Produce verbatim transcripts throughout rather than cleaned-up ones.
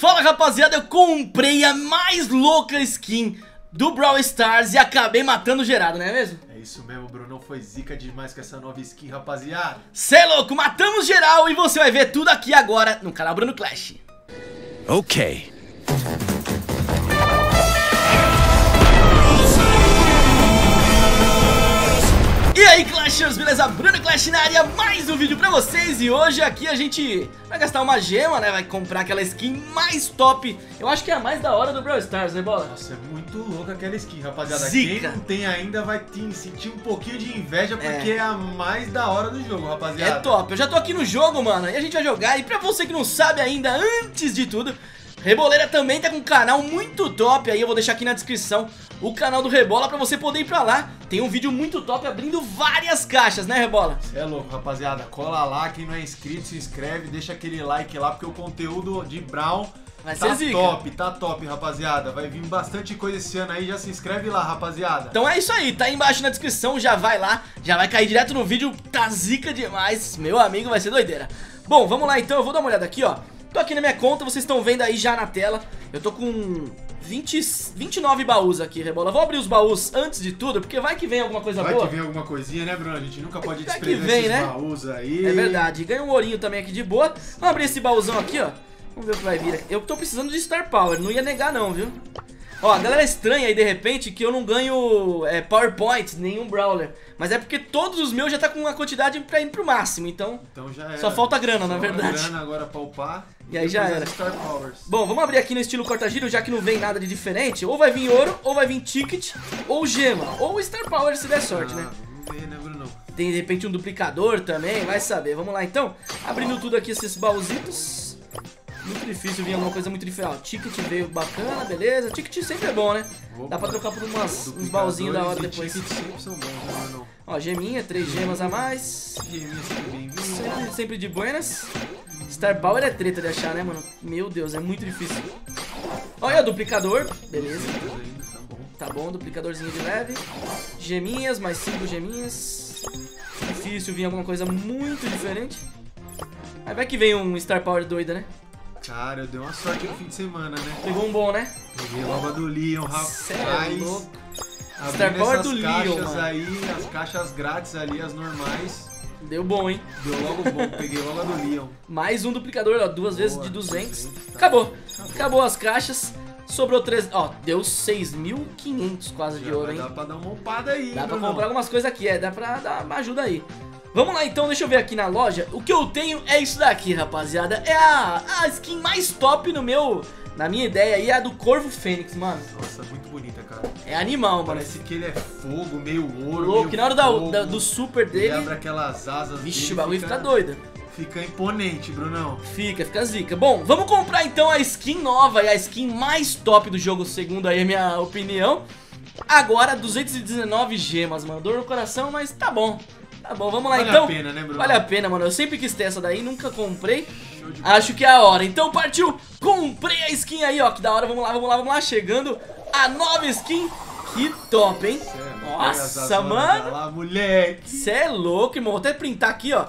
Fala rapaziada, eu comprei a mais louca skin do Brawl Stars e acabei matando gerado, não é mesmo? É isso mesmo, o Brunão foi zica demais com essa nova skin, rapaziada. Cê é louco, matamos geral e você vai ver tudo aqui agora no canal Bruno Clash. Ok. E aí, Clashers, beleza? Bruno Clash na área, mais um vídeo pra vocês. E hoje aqui a gente vai gastar uma gema, né? Vai comprar aquela skin mais top. Eu acho que é a mais da hora do Brawl Stars, né, Bola? Nossa, é muito louca aquela skin, rapaziada. Zica. Quem não tem ainda vai te sentir um pouquinho de inveja, porque é. é a mais da hora do jogo, rapaziada. É top, eu já tô aqui no jogo, mano, e a gente vai jogar. E pra você que não sabe ainda, antes de tudo, Reboleira também tá com um canal muito top aí, eu vou deixar aqui na descrição o canal do Rebola pra você poder ir pra lá. Tem um vídeo muito top abrindo várias caixas, né, Rebola? Cê é louco, rapaziada, cola lá, quem não é inscrito se inscreve, deixa aquele like lá, porque o conteúdo de Brawl vai tá ser zica. top, tá top, rapaziada. Vai vir bastante coisa esse ano aí, já se inscreve lá, rapaziada. Então é isso aí, tá aí embaixo na descrição, já vai lá, já vai cair direto no vídeo, tá zica demais, meu amigo, vai ser doideira. Bom, vamos lá então, eu vou dar uma olhada aqui, ó. Tô aqui na minha conta, vocês estão vendo aí já na tela. Eu tô com vinte, vinte e nove baús aqui, Rebola. Vou abrir os baús antes de tudo, porque vai que vem alguma coisa vai boa. Vai que vem alguma coisinha, né, Bruno? A gente nunca pode vai desprezar que vem, esses né? baús aí. É verdade, ganha um ourinho também aqui de boa. Vamos abrir esse baúzão aqui, ó. Vamos ver o que vai vir aqui. Eu tô precisando de Star Power, não ia negar não, viu? Ó, a galera estranha aí de repente que eu não ganho é, PowerPoint, nenhum Brawler. Mas é porque todos os meus já tá com uma quantidade pra ir pro máximo, então, então já era. Só falta grana, só na verdade grana agora pra upar, e, e aí já era. Bom, vamos abrir aqui no estilo corta-giro, já que não vem nada de diferente. Ou vai vir ouro, ou vai vir ticket, ou gema, ou Star Power se der sorte, ah, né? Vamos ver, né, Bruno? Tem de repente um duplicador também, vai saber. Vamos lá então, abrindo tudo aqui esses baúzitos. Muito difícil vir alguma coisa muito diferente. Ó, ticket veio bacana, beleza. Ticket sempre é bom, né? Opa. Dá pra trocar por umas, uns baúzinhos da hora depois. Ticket sempre são bons, não. Ó, geminha, três gemas a mais. Sempre, sempre de buenas. Star Power é treta de achar, né, mano? Meu Deus, é muito difícil. Olha o duplicador, beleza. Tá bom, duplicadorzinho de leve. Geminhas, mais cinco geminhas. Difícil vir alguma coisa muito diferente. Aí vai que vem um Star Power doida, né? Cara, eu dei uma sorte no fim de semana, né? Pegou um bom, né? Peguei logo a do Leon, rapaz. Star Power do Leon, mano. Aí, as caixas grátis ali, as normais. Deu bom, hein? Deu logo bom, peguei logo a do Leon. Mais um duplicador, ó, duas Boa, vezes de duzentos. duzentos tá Acabou. Acabou. Acabou as caixas. Sobrou três, ó, deu seis mil e quinhentos quase Já de ouro, hein? Dá pra dar uma upada aí, Dá pra comprar não. algumas coisas aqui, é, dá pra dar uma ajuda aí. Vamos lá então, deixa eu ver aqui na loja. O que eu tenho é isso daqui, rapaziada. É a, a skin mais top no meu... Na minha ideia aí, é a do Corvo Fênix, mano. Nossa, muito bonita, cara. É animal, Parece mano. Parece que ele é fogo, meio ouro, Louco, meio que na hora da, da, do super dele... Ele abre aquelas asas. Vixe, o bagulho fica, fica doido. Fica imponente, Brunão. Fica, fica zica. Bom, vamos comprar então a skin nova e a skin mais top do jogo, segundo aí a minha opinião. Agora, duzentas e dezenove gemas, mano. Dor no coração, mas tá bom. Tá bom, vamos lá vale então. Vale a pena, né, Bruno? Vale a pena, mano. Eu sempre quis ter essa daí, nunca comprei. Acho que é a hora. Então partiu, comprei a skin aí, ó. Que da hora, vamos lá, vamos lá, vamos lá. Chegando a nova skin. Que top, hein? Cê Nossa, mano. Lá, moleque. Cê é louco, irmão. Vou até printar aqui, ó.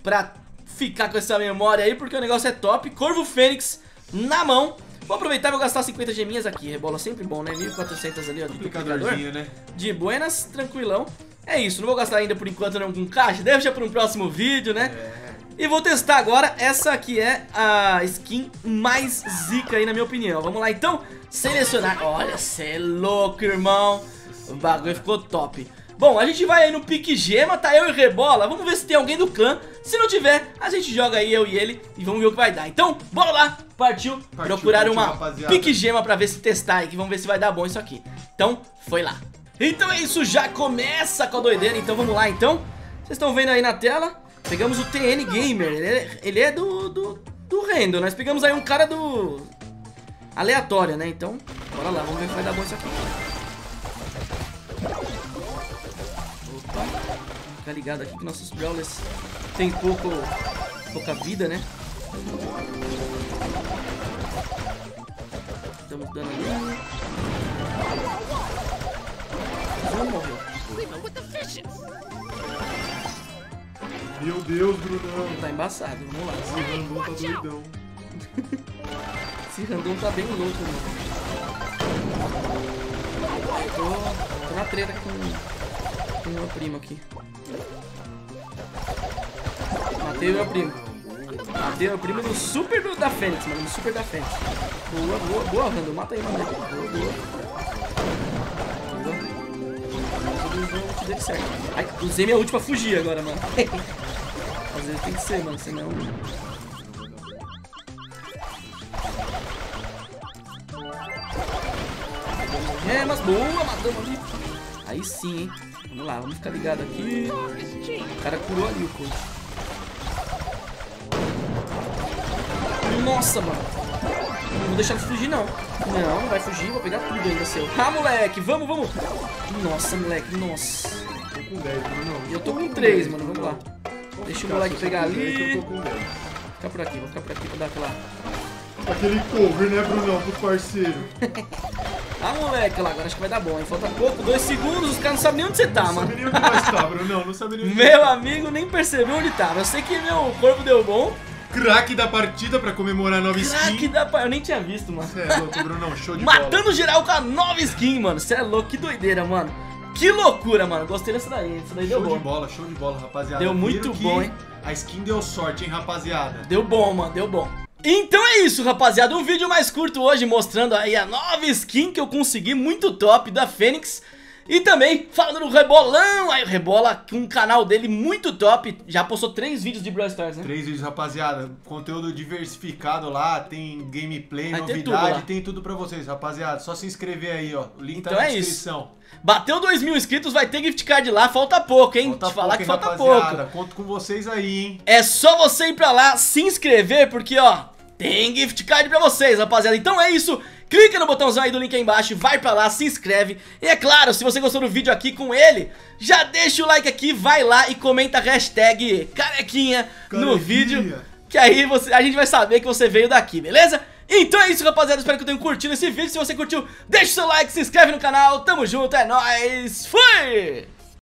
Pra ficar com essa memória aí, porque o negócio é top. Corvo Fênix na mão. Vou aproveitar e vou gastar cinquenta geminhas aqui. Rebola sempre bom, né? mil e quatrocentos ali, ó. De duplicador. Né? De buenas, tranquilão. É isso, não vou gastar ainda por enquanto não com caixa, deixa para um próximo vídeo, né? É. E vou testar agora, essa aqui é a skin mais zica aí na minha opinião. Vamos lá então, selecionar. Olha, cê é louco, irmão. O bagulho ficou top. Bom, a gente vai aí no pique gema, tá eu e Rebola. Vamos ver se tem alguém do clã. Se não tiver, a gente joga aí eu e ele e vamos ver o que vai dar. Então, bora lá, partiu, partiu procurar partiu, uma rapaziada. pique gema para ver se testar aí, que vamos ver se vai dar bom isso aqui. Então, foi lá. Então é isso, já começa com a doideira, então vamos lá então. Vocês estão vendo aí na tela, pegamos o T N Gamer, ele é, ele é do, do, do Random, nós pegamos aí um cara do... aleatório, né? Então, bora lá, vamos ver se vai dar bom isso aqui. Opa, fica ligado aqui que nossos Brawlers tem pouco, pouca vida, né? Estamos dando ali... Morreu. Meu Deus, Brunão. Tá embaçado, vamos lá. Tá doidão. Esse random tá bem louco, mano. Tô, tô na treta com, com meu primo aqui. Matei meu primo. Matei meu primo no super da Fênix, mano. No super da Fênix. Boa, boa, boa, random. Mata aí, mano. Boa, boa. Deu certo. Ai, usei minha ult pra fugir agora, mano. Às vezes tem que ser, mano, senão... É, mas boa, matamos ali. Aí sim, hein. Vamos lá, vamos ficar ligado aqui. O cara curou ali o coisa. Nossa, mano. Não vou deixar de fugir, não. Não, não vai fugir, vou pegar tudo ainda seu. Ah, moleque, vamos, vamos. Nossa, moleque, nossa. Eu tô com dez, mano. Eu tô com três, mano, vamos lá. Deixa o moleque pegar ali. Vou ficar por aqui, vou ficar por aqui pra dar aquela... Aquele cover, né, Brunão, pro parceiro. Ah, moleque, lá, agora acho que vai dar bom, hein? Falta pouco, dois segundos, os caras não sabem nem onde você tá, não mano. Não sabia nem onde nós tá, Brunão, não sabia nem onde Meu amigo nem percebeu onde tava. Eu sei que meu corpo deu bom. Craque da partida pra comemorar a nova skin. Craque da partida, eu nem tinha visto, mano. Você é louco, Brunão, show de bola. Matando geral com a nova skin, mano. Você é louco, que doideira, mano. Que loucura, mano. Gostei dessa daí. Essa daí show deu bom. Show de bola, show de bola, rapaziada. Deu muito bom, hein? A skin deu sorte, hein, rapaziada? Deu bom, mano, deu bom. Então é isso, rapaziada. Um vídeo mais curto hoje mostrando aí a nova skin que eu consegui, muito top, da Fênix. E também falando do Rebolão. Aí o Rebola, um canal dele muito top. Já postou três vídeos de Brawl Stars, né? Três vídeos, rapaziada. Conteúdo diversificado lá. Tem gameplay, aí novidade. Tem tudo, tudo pra vocês, rapaziada. Só se inscrever aí, ó. O link então tá na é descrição. Isso. Bateu dois mil inscritos, vai ter gift card lá. Falta pouco, hein? Falta Te falar pouco, que hein, falta rapaziada. Pouco. Conto com vocês aí, hein? É só você ir pra lá, se inscrever, porque, ó, tem gift card pra vocês, rapaziada. Então é isso. Clica no botãozão aí do link aí embaixo, vai pra lá, se inscreve. E é claro, se você gostou do vídeo aqui com ele, já deixa o like aqui, vai lá e comenta a hashtag carequinha, carequinha no vídeo. Que aí você, a gente vai saber que você veio daqui, beleza? Então é isso, rapaziada, espero que tenham curtido esse vídeo. Se você curtiu, deixa o seu like, se inscreve no canal. Tamo junto, é nóis, fui!